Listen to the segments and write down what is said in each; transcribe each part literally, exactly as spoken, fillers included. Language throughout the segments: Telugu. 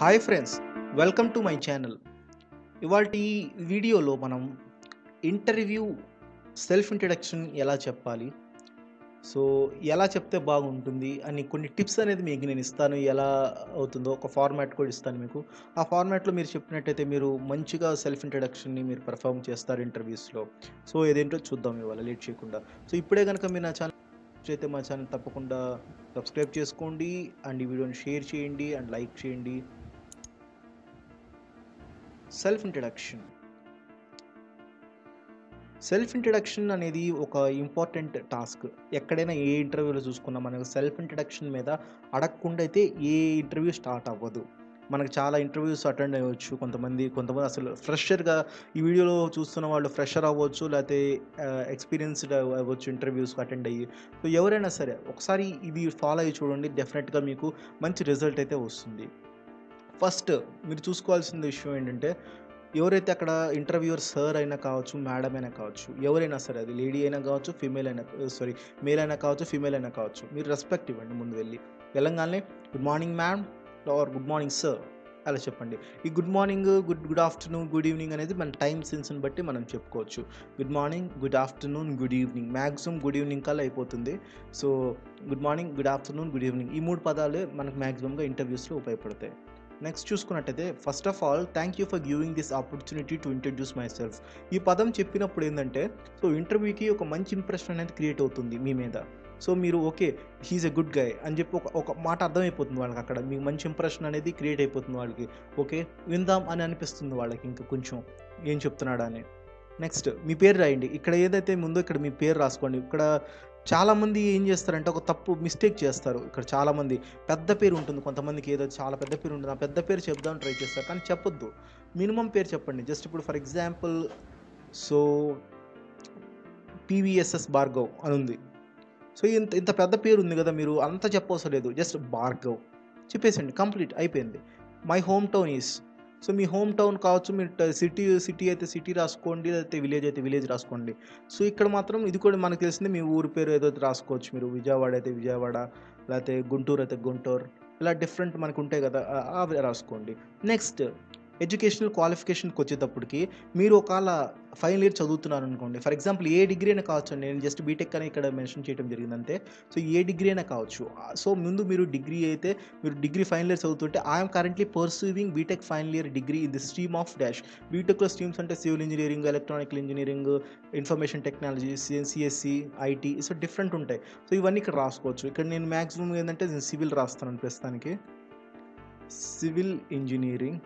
Hi friends, welcome to my channel. ఇవాల్టి వీడియోలో మనం ఇంటర్వ్యూ సెల్ఫ్ ఇంట్రడక్షన్ ఎలా చెప్పాలి, సో ఎలా చెప్తే బాగుంటుంది అని కొన్ని టిప్స్ అనేది మీకు నేను ఇస్తాను. ఎలా అవుతుందో ఒక ఫార్మాట్ కూడా ఇస్తాను మీకు. ఆ ఫార్మాట్లో మీరు చెప్పినట్టయితే మీరు మంచిగా సెల్ఫ్ ఇంట్రడక్షన్ని మీరు పర్ఫామ్ చేస్తారు ఇంటర్వ్యూస్లో. సో ఏదేంటో చూద్దాం ఇవాళ లేట్ చేయకుండా. సో ఇప్పుడే కనుక మీరు నా ఛానల్ అయితే మా ఛానల్ తప్పకుండా సబ్స్క్రైబ్ చేసుకోండి అండ్ ఈ వీడియోని షేర్ చేయండి అండ్ లైక్ చేయండి. సెల్ఫ్ ఇంట్రడక్షన్ సెల్ఫ్ ఇంట్రడక్షన్ అనేది ఒక ఇంపార్టెంట్ టాస్క్. ఎక్కడైనా ఏ ఇంటర్వ్యూలో చూసుకున్నా మనకు సెల్ఫ్ ఇంట్రడక్షన్ మీద అడగకుండా అయితే ఏ ఇంటర్వ్యూ స్టార్ట్ అవ్వదు. మనకు చాలా ఇంటర్వ్యూస్ అటెండ్ అవ్వచ్చు. కొంతమంది కొంతమంది అసలు ఫ్రెషర్గా ఈ వీడియోలో చూస్తున్న వాళ్ళు ఫ్రెషర్ అవ్వచ్చు, లేకపోతే ఎక్స్పీరియన్స్డ్ అవ్వచ్చు ఇంటర్వ్యూస్ అటెండ్ అయ్యి. సో ఎవరైనా సరే ఒకసారి ఇది ఫాలో అయ్యి చూడండి, డెఫినెట్గా మీకు మంచి రిజల్ట్ అయితే వస్తుంది. ఫస్ట్ మీరు చూసుకోవాల్సిన విషయం ఏంటంటే, ఎవరైతే అక్కడ ఇంటర్వ్యూయర్ సార్ అయినా కావచ్చు, మేడం అయినా కావచ్చు, ఎవరైనా సరే, అది లేడీ అయినా కావచ్చు, ఫీమేల్ అయినా సారీ మేల్ అయినా కావచ్చు, ఫీమేల్ అయినా కావచ్చు, మీరు రెస్పెక్ట్ ఇవ్వండి. ముందు వెళ్ళి వెళ్ళంగానే good morning ma'am or good morning sir అలా చెప్పండి. ఈ good morning, good good afternoon, good evening అనేది మన టైం సెన్స్ని బట్టి మనం చెప్పుకోవచ్చు. Good morning, good afternoon, good evening, maximum good evening కల్లా అయిపోతుంది. So good morning, good afternoon, good evening, ఈ మూడు పదాలే మనకు మ్యాక్సిమంగా ఇంటర్వ్యూస్లో ఉపయోగపడతాయి. నెక్స్ట్ చూసుకున్నట్టయితే, first of all thank you for giving this opportunity to introduce myself. ఈ పదం చెప్పినప్పుడు ఏంటంటే, సో ఇంటర్వ్యూకి ఒక మంచి ఇంప్రెషన్ అనేది క్రియేట్ అవుతుంది మీ మీద. సో మీరు okay he's a good guy అని చెప్పి ఒక ఒక మాట అర్థమైపోతుంది వాళ్ళకి. అక్కడ మీకు మంచి ఇంప్రెషన్ అనేది క్రియేట్ అయిపోతుంది వాళ్ళకి. ఓకే విందాం అని అనిపిస్తుంది వాళ్ళకి, ఇంకా కొంచెం ఏం చెప్తున్నాడా అని. నెక్స్ట్ మీ పేరు రాయండి. ఇక్కడ ఏదైతే ముందో ఇక్కడ మీ పేరు రాసుకోండి. ఇక్కడ చాలామంది ఏం చేస్తారంటే ఒక తప్పు మిస్టేక్ చేస్తారు. ఇక్కడ చాలామంది పెద్ద పేరు ఉంటుంది, కొంతమందికి ఏదో చాలా పెద్ద పేరు ఉంటుంది. ఆ పెద్ద పేరు చెప్దామని ట్రై చేస్తారు, కానీ చెప్పొద్దు. మినిమం పేరు చెప్పండి. జస్ట్ ఇప్పుడు for example so PVSS Bhargav అని ఉంది. సో ఇంత ఇంత పెద్ద పేరు ఉంది కదా, మీరు అంతా చెప్పవసరం లేదు. జస్ట్ భార్గవ్ చెప్పేసండి, కంప్లీట్ అయిపోయింది. My home town is, so మీ హోమ్ టౌన్ కావచ్చు, మీరు సిటీ సిటీ అయితే సిటీ రాసుకోండి, లేకపోతే విలేజ్ అయితే విలేజ్ రాసుకోండి. సో ఇక్కడ మాత్రం ఇది కూడా మనకు తెలిసింది, మీ ఊరి పేరు ఏదో రాసుకోవచ్చు మీరు. విజయవాడ అయితే విజయవాడ, లేకపోతే గుంటూరు అయితే గుంటూరు, ఇలా డిఫరెంట్ మనకు ఉంటాయి కదా, అవి రాసుకోండి. నెక్స్ట్ ఎడ్యుకేషనల్ క్వాలిఫికేషన్కి వచ్చేటప్పటికి మీరు ఒకవేళ ఫైనల్ ఇయర్ చదువుతున్నారు అనుకోండి, ఫర్ ఎగ్జాంపుల్ ఏ డిగ్రీ అయినా కావచ్చు. నేను జస్ట్ బీటెక్ అని ఇక్కడ మెన్షన్ చేయడం జరిగిందంటే, సో ఏ డిగ్రీ అయినా కావచ్చు. సో ముందు మీరు డిగ్రీ అయితే మీరు డిగ్రీ ఫైనల్ ఇయర్ చదువుతుంటే, I'm currently pursuing BTech final year degree in the stream of dash. బీటెక్లో స్ట్రీమ్స్ అంటే civil engineering, electronical engineering, information technology, CSC, IT, so different ఉంటాయి. సో ఇవన్నీ ఇక్కడ రాసుకోవచ్చు. ఇక్కడ నేను మ్యాక్సిమం ఏంటంటే నేను సివిల్ రాస్తాను ప్రస్తుతానికి, civil engineering.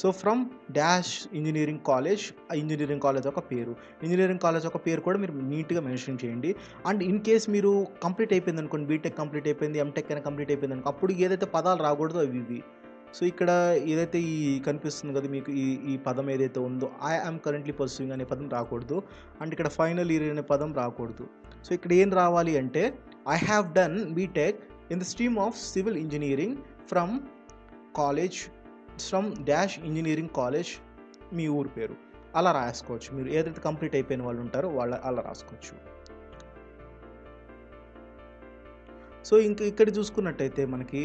So from dash engineering college, ఆ ఇంజనీరింగ్ కాలేజ్ ఒక పేరు, ఇంజనీరింగ్ కాలేజ్ ఒక పేరు కూడా మీరు నీట్గా మెన్షన్ చేయండి. అండ్ ఇన్ కేస్ మీరు కంప్లీట్ అయిపోయింది అనుకోండి, బీటెక్ కంప్లీట్ అయిపోయింది, ఎంటెక్ అయినా కంప్లీట్ అయిపోయింది అనుకో, అప్పుడు ఏదైతే పదాలు రాకూడదు అవి ఇవి. సో ఇక్కడ ఏదైతే ఈ కనిపిస్తుంది కదా మీకు, ఈ ఈ పదం ఏదైతే ఉందో ఐ యామ్ కరెంట్లీ పర్సూయింగ్ అనే పదం రాకూడదు. అండ్ ఇక్కడ ఫైనల్ ఇయర్ అనే పదం రాకూడదు. సో ఇక్కడ ఏం రావాలి అంటే, I have done BTech in the stream of civil engineering from college from dash engineering college, మీ ఊరు పేరు, అలా రాసుకోవచ్చు. మీరు ఏదైతే కంప్లీట్ అయిపోయిన వాళ్ళు ఉంటారో వాళ్ళ అలా రాసుకోవచ్చు. సో ఇంక ఇక్కడ చూసుకున్నట్టయితే మనకి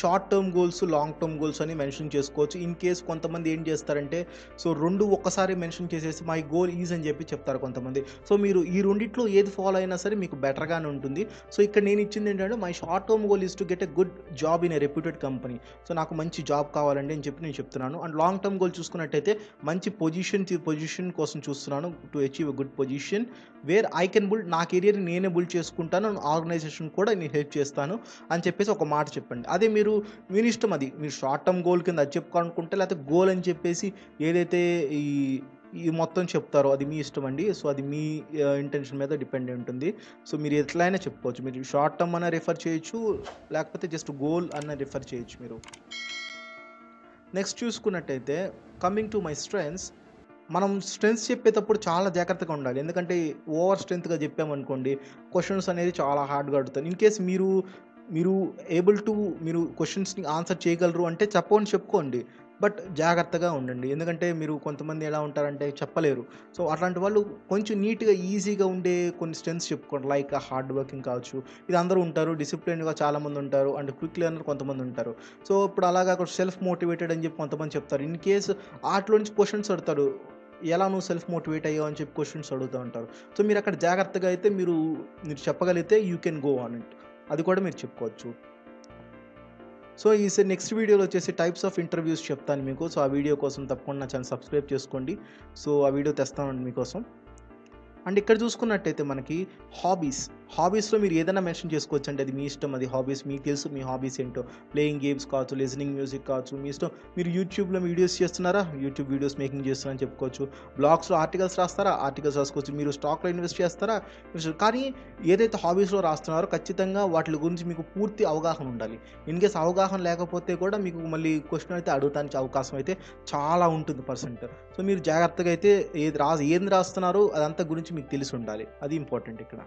short term goals, long term goals అని మెన్షన్ చేసుకోవచ్చు. ఇన్ కేస్ కొంతమంది ఏం చేస్తారంటే, సో రెండు ఒక్కసారి మెన్షన్ చేసేసి మై గోల్ ఈజ్ అని చెప్పి చెప్తారు కొంతమంది. సో మీరు ఈ రెండిట్లో ఏది ఫాలో అయినా సరే మీకు బెటర్గానే ఉంటుంది. సో ఇక్కడ నేను ఇచ్చింది ఏంటంటే, my short term goal is to get a good job in a reputed company. So నాకు మంచి జాబ్ కావాలండి అని చెప్పి నేను చెప్తున్నాను. అండ్ లాంగ్ టర్మ్ గోల్ చూసుకున్నట్టయితే, మంచి పొజిషన్ పొజిషన్ కోసం చూస్తున్నాను, to achieve a good position where I can build, నా కెరియర్ నేనే బుల్డ్ చేసుకుంటాను, ఆర్గనైజేషన్ కూడా నేను హెల్ప్ చేస్తాను అని చెప్పేసి ఒక మాట చెప్పండి. అదే మీరు మీరు ఇష్టం, అది మీరు షార్ట్ టర్మ్ గోల్ కింద అది చెప్పుకోవాలనుకుంటే, లేకపోతే గోల్ అని చెప్పేసి ఏదైతే ఈ ఈ మొత్తం చెప్తారో అది మీ ఇష్టం అండి. సో అది మీ ఇంటెన్షన్ మీద డిపెండ్ అయి ఉంటుంది. సో మీరు ఎట్లయినా చెప్పుకోవచ్చు. మీరు షార్ట్ టర్మ్ అన్న రిఫర్ చేయొచ్చు, లేకపోతే జస్ట్ గోల్ అన్న రిఫర్ చేయొచ్చు మీరు. నెక్స్ట్ చూసుకున్నట్టయితే, కమింగ్ టు మై స్ట్రెంగ్స్, మనం స్ట్రెంగ్స్ చెప్పేటప్పుడు చాలా జాగ్రత్తగా ఉండాలి. ఎందుకంటే ఓవర్ స్ట్రెంగ్త్గా చెప్పామనుకోండి, క్వశ్చన్స్ అనేది చాలా హార్డ్గా అడుగుతారు. ఇన్ కేస్ మీరు మీరు ఏబుల్ టు మీరు క్వశ్చన్స్ని ఆన్సర్ చేయగలరు అంటే చెప్పని చెప్పుకోండి, బట్ జాగ్రత్తగా ఉండండి. ఎందుకంటే మీరు కొంతమంది ఎలా ఉంటారంటే చెప్పలేరు. సో అట్లాంటి వాళ్ళు కొంచెం నీట్గా ఈజీగా ఉండే కొన్ని స్ట్రెంత్స్ చెప్పుకోండి, లైక్ హార్డ్ వర్కింగ్ కావచ్చు. ఇది అందరూ ఉంటారు, డిసిప్లిన్గా చాలామంది ఉంటారు, అండ్ క్విక్ లెర్నర్ కొంతమంది ఉంటారు. సో ఇప్పుడు అలాగా సెల్ఫ్ మోటివేటెడ్ అని చెప్పి కొంతమంది చెప్తారు. ఇన్ కేసు వాటిలో నుంచి క్వశ్చన్స్ అడతారు, ఎలా నువ్వు సెల్ఫ్ మోటివేట్ అయ్యావు అని చెప్పి క్వశ్చన్స్ అడుగుతూ ఉంటారు. సో మీరు అక్కడ జాగ్రత్తగా అయితే మీరు మీరు చెప్పగలిగితే you can go on it, అది కూడా మీరు చెప్పుకోవచ్చు. సో ఈ నెక్స్ట్ వీడియోలో వచ్చేసి టైప్స్ ఆఫ్ ఇంటర్వ్యూస్ చెప్తాను మీకు. సో ఆ వీడియో కోసం తప్పకుండా నా ఛానల్ సబ్స్క్రైబ్ చేసుకోండి. సో ఆ వీడియో తెస్తానండి మీకోసం. అండ్ ఇక్కడ చూసుకున్నట్టయితే మనకి హాబీస్, హాబీస్లో మీరు ఏదైనా మెన్షన్ చేసుకోవచ్చు అంటే అది మీ ఇష్టం, అది హాబీస్ మీకు తెలుసు. మీ హాబీస్ ఏంటో ప్లేయింగ్ గేమ్స్ కావచ్చు, లిజనింగ్ మ్యూజిక్ కావచ్చు, మీ ఇష్టం. మీరు యూట్యూబ్లో వీడియోస్ చేస్తున్నారా, యూట్యూబ్ వీడియోస్ మేకింగ్ చేస్తున్నారని చెప్పుకోవచ్చు. బ్లాగ్స్లో ఆర్టికల్స్ రాస్తారా, ఆర్టికల్స్ రాసుకోవచ్చు. మీరు స్టాక్లో ఇన్వెస్ట్ చేస్తారా, కానీ ఏదైతే హాబీస్లో రాస్తున్నారో ఖచ్చితంగా వాటి గురించి మీకు పూర్తి అవగాహన ఉండాలి. ఇన్ కేస్ అవగాహన లేకపోతే కూడా మీకు మళ్ళీ క్వశ్చన్ అయితే అడగడానికి అవకాశం అయితే చాలా ఉంటుంది పర్సెంట్. సో మీరు జాగ్రత్తగా అయితే ఏది రా ఏది రాస్తున్నారో అదంతా గురించి మీకు తెలిసి ఉండాలి, అది ఇంపార్టెంట్ ఇక్కడ.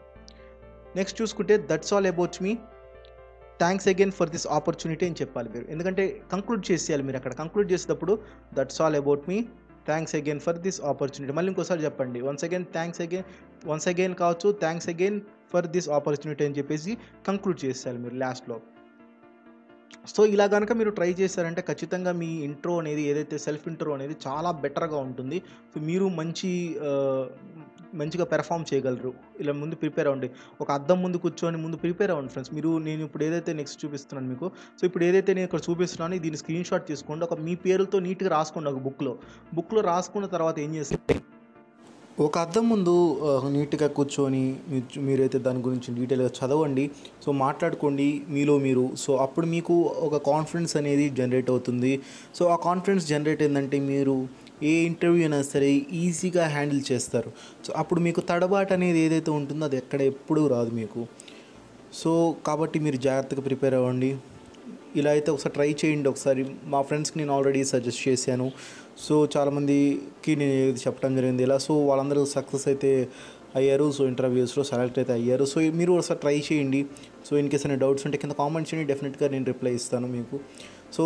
నెక్స్ట్ చూసుకుంటే that's all about me, thanks again for this opportunity అని చెప్పాలి మీరు. ఎందుకంటే కంక్లూడ్ చేసేయాలి మీరు అక్కడ. కంక్లూడ్ చేసేటప్పుడు that's all about me, thanks again for this opportunity. మళ్ళీ ఇంకోసారి చెప్పండి, once again thanks again once again కావచ్చు, thanks again for this opportunity అని చెప్పేసి కంక్లూడ్ చేసేయాలి మీరు లాస్ట్లో. సో ఇలా కనుక మీరు ట్రై చేశారంటే ఖచ్చితంగా మీ ఇంట్రో అనేది ఏదైతే సెల్ఫ్ ఇంట్రో అనేది చాలా బెటర్గా ఉంటుంది. సో మీరు మంచి మంచిగా పెర్ఫామ్ చేయగలరు. ఇలా ముందు ప్రిపేర్ అవ్వండి, ఒక అద్దం ముందు కూర్చొని ముందు ప్రిపేర్ అవ్వండి ఫ్రెండ్స్. మీరు నేను ఇప్పుడు ఏదైతే నెక్స్ట్ చూపిస్తున్నాను మీకు, సో ఇప్పుడు ఏదైతే నేను ఇక్కడ చూపిస్తున్నాను దీన్ని స్క్రీన్ షాట్ తీసుకోండి, ఒక మీ పేరుతో నీట్గా రాసుకోండి ఒక బుక్లో. బుక్లో రాసుకున్న తర్వాత ఏం చేస్తే ఒక అద్దం ముందు నీట్గా కూర్చొని మీరైతే దాని గురించి డీటెయిల్గా చదవండి. సో మాట్లాడుకోండి మీలో మీరు. సో అప్పుడు మీకు ఒక కాన్ఫిడెన్స్ అనేది జనరేట్ అవుతుంది. సో ఆ కాన్ఫిడెన్స్ జనరేట్ ఏంటంటే మీరు ఏ ఇంటర్వ్యూ అయినా సరే ఈజీగా హ్యాండిల్ చేస్తారు. సో అప్పుడు మీకు తడబాటు అనేది ఏదైతే ఉంటుందో అది ఎక్కడ ఎప్పుడూ రాదు మీకు. సో కాబట్టి మీరు జాగ్రత్తగా ప్రిపేర్ అవ్వండి. ఇలా అయితే ఒకసారి ట్రై చేయండి. ఒకసారి మా ఫ్రెండ్స్కి నేను ఆల్రెడీ సజెస్ట్ చేశాను. సో చాలామందికి నేను ఇది చెప్పడం జరిగింది ఇలా. సో వాళ్ళందరూ సక్సెస్ అయితే అయ్యారు, సో ఇంటర్వ్యూస్లో సెలెక్ట్ అయితే అయ్యారు. సో మీరు ఒకసారి ట్రై చేయండి. సో ఇన్ కేస్ ఏమైనా డౌట్స్ ఉంటే కింద కామెంట్స్ చేయండి, డెఫినెట్గా నేను రిప్లై ఇస్తాను మీకు. సో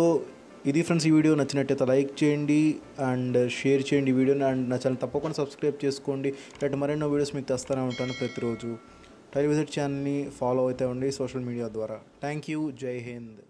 ఇది ఫ్రెండ్స్, ఈ వీడియో నచ్చినట్టయితే లైక్ చేయండి అండ్ షేర్ చేయండి ఈ వీడియోని, అండ్ నా ఛానల్ తప్పకుండా సబ్స్క్రైబ్ చేసుకోండి. ఇలాంటి మరెన్నో వీడియోస్ మీకు తెస్తూనే ఉంటాను ప్రతిరోజు. టెలివిజన్ ఛానల్ని ఫాలో అవుతూ ఉండి సోషల్ మీడియా ద్వారా. థ్యాంక్ యూ, జై హింద్.